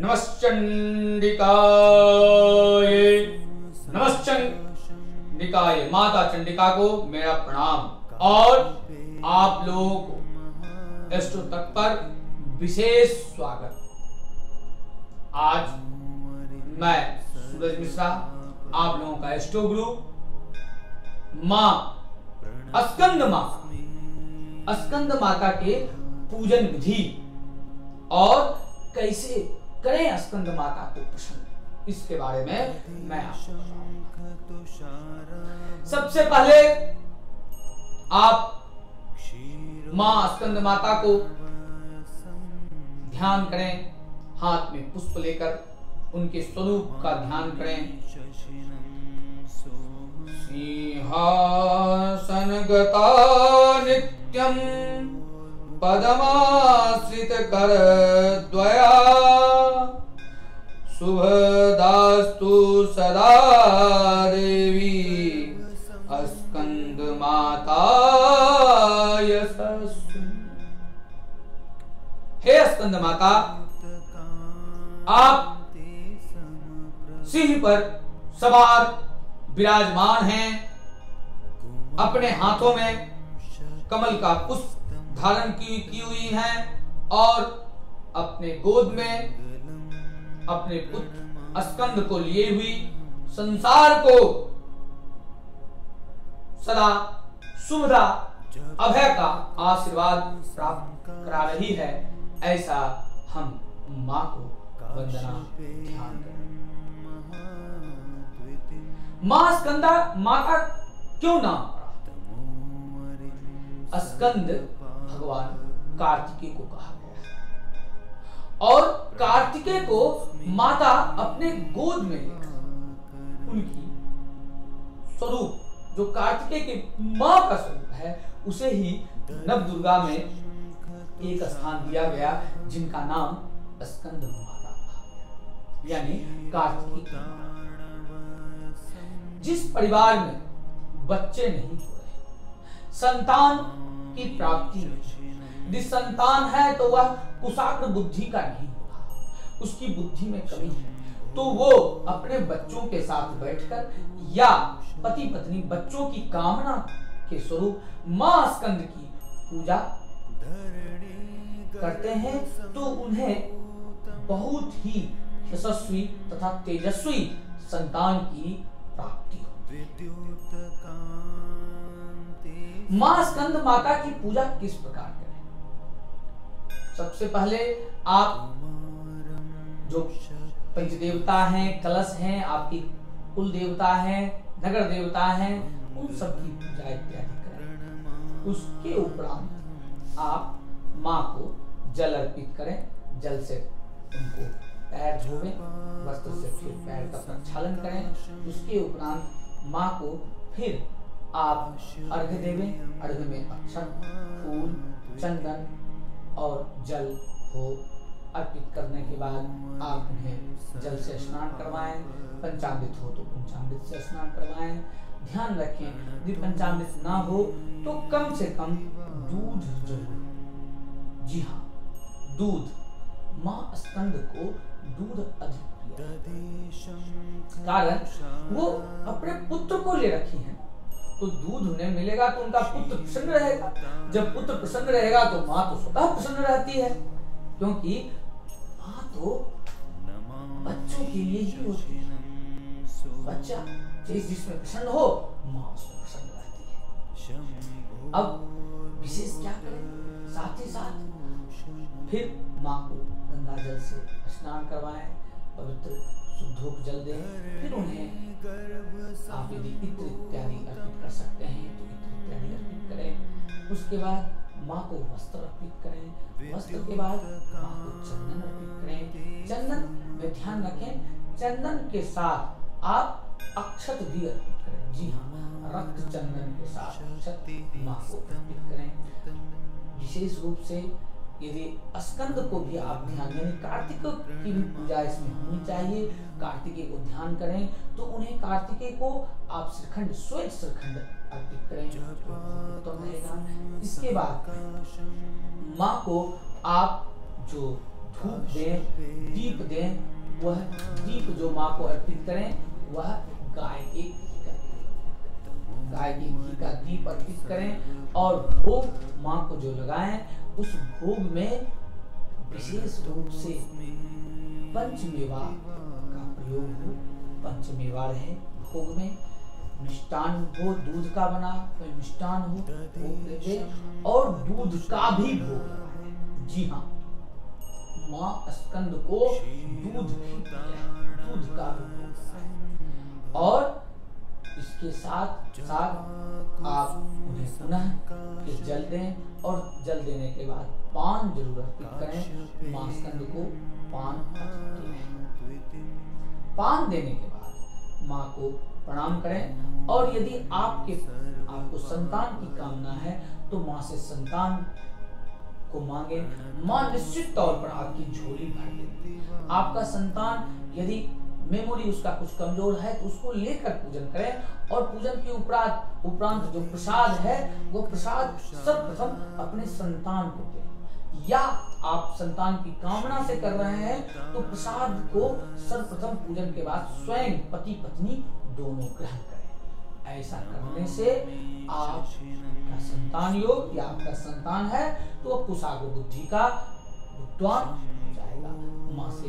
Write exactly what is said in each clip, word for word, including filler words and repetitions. नमश्चंडिकाय नमश्चंडिकाय माता चंडिका को मेरा प्रणाम। और आप लोगों को एस्ट्रो तक पर विशेष स्वागत। आज मैं सूरज मिश्रा आप लोगों का एस्ट्रो गुरु माँ स्कंदमाता स्कंदमाता के पूजन विधि और कैसे करें स्कंदमाता को प्रसन्न, इसके बारे में मैं आपको बताऊंगा। सबसे पहले आप माँ स्कंदमाता को ध्यान करें, हाथ में पुष्प लेकर उनके स्वरूप का ध्यान करें। सिंहासनगता नित्यम पद्माश्रित कर द्वया शुभदास्तु सदा देवी स्कंदमाताय। हे स्कंदमाता, आप सिंह पर सवार विराजमान हैं, अपने हाथों में कमल का पुष्प धारण की, की हुई है और अपने गोद में अपने पुत्र स्कंद को लिए हुई संसार को सदा सुभदा अभय का आशीर्वाद प्राप्त करा रही है। ऐसा हम माँ को वंदना ध्यान करें। माँ स्कंदा माता क्यों नाम पड़ा? स्कंद भगवान कार्तिकेय को कहा गया है और कार्तिकेय को माता अपने गोद में लेकर उनकी स्वरूप जो कार्तिकेय की मां का स्वरूप है, उसे ही नव दुर्गा में एक स्थान दिया गया जिनका नाम स्कंदमाता कहा गया, यानी कार्तिकेय। जिस परिवार में बच्चे नहीं हो रहे, संतान की प्राप्ति नहीं, निसंतान है तो वह कुशाग्र बुद्धि का नहीं होगा, उसकी बुद्धि में कमी है, तो वो अपने बच्चों के साथ बैठकर या पति पत्नी बच्चों की कामना के स्वरूप माँ स्कंद की पूजा करते हैं तो उन्हें बहुत ही यशस्वी तथा तेजस्वी संतान की प्राप्ति होती है। माँ स्कंद माता की पूजा किस प्रकार करें? सबसे पहले आप जो पंच देवता हैं, कलश हैं, आपकी कुल देवता हैं, नगर देवता हैं, उन सब की पूजा इत्यादि करें। उसके उपरांत आप माँ को जल अर्पित करें। जल से उनको पैर धोएं, वस्त्र से फिर पैर का प्रक्षालन करें। उसके उपरांत माँ को फिर आप अर्घ देवें। अर्घ में अक्षत, फूल, चंदन और जल हो अर्पित करने के बाद आप उन्हें जल से स्नान करवाएं। पंचामृत हो तो पंचामृत से स्नान करवाएं। ध्यान रखें यदि पंचामृत ना हो तो कम से कम दूध जरूर। जी हाँ, दूध। माँ स्कंद को दूध अधिक, कारण वो अपने पुत्र को ले रखी है, तो दूध उन्हें मिलेगा तो उनका पुत्र प्रसन्न रहेगा। जब पुत्र प्रसन्न रहेगा तो माँ तो स्वतः प्रसन्न रहती है, क्योंकि माँ तो बच्चों के लिए ही होती है। बच्चा जिस जिसमें प्रसन्न हो, माँ उसमें प्रसन्न रहती है। अब विशेष क्या करें? साथ ही साथ फिर माँ को गंगा जल से स्नान करवाएं, पवित्र शुद्धोक जल दें, फिर उन्हें आप यदि इत्र इत्यादि अर्पित कर सकते हैं तो इत्र इत्यादि अर्पित करें। उसके बाद माँ को वस्त्र अर्पित करें। वस्त्र के बाद माँ को चंदन अर्पित करें। चंदन में ध्यान रखें, चंदन के साथ आप अक्षत भी अर्पित करें। जी हाँ, रक्त चंदन के साथ अक्षत माँ को अर्पित करें। विशेष रूप से यदि स्कंद को भी आप ध्यान, यानी कार्तिक की भी पूजा इसमें होनी चाहिए। कार्तिकेय को ध्यान करें तो उन्हें कार्तिकेय को आप श्रीखंड, श्वेत श्रीखंड अर्पित करें, तो रहेगा। इसके बाद माँ को आप जो धूप दें, दीप दें, वह दीप जो माँ को अर्पित करें वह गाय के घी का गाय के घी का दीप अर्पित करें और भोग माँ को जो लगाएं उस भोग में विशेष रूप से पंचमेवा का प्रयोग हो। पंचमेवा रहे भोग में, मिष्टान हो दूध का बना कोई मिष्टान हो भोग दे और दूध का भी भोग। जी हाँ, माँ स्कंद को दूध दूध का भोग और इसके साथ साथ आप उन्हें पुनः जल दें और जल देने के बाद पान जरूर अर्पित करें। माँ स्कंद को पान पान देने के बाद माँ को प्रणाम करें और यदि आपके आपको संतान की कामना है तो माँ से संतान को मांगे। माँ निश्चित तौर पर आपकी झोली भर देती है। आपका संतान यदि मेमोरी उसका कुछ कमजोर है तो उसको लेकर पूजन करें और पूजन के उपरांत उपरांत जो प्रसाद है वो प्रसाद सर्वप्रथम अपने संतान को दें। या आप संतान की कामना से कर रहे हैं तो प्रसाद को सर्वप्रथम पूजन के बाद स्वयं पति पत्नी दोनों ग्रहण करें। ऐसा करने से आपका संतान योग या आपका संतान है तो कुशाग्र बुद्धि का विद्वान हो जाएगा। माँ से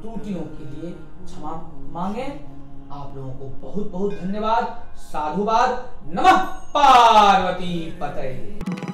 त्रुटियों के लिए क्षमा मांगे। आप लोगों को बहुत बहुत धन्यवाद, साधुवाद, नमः पार्वती पतये।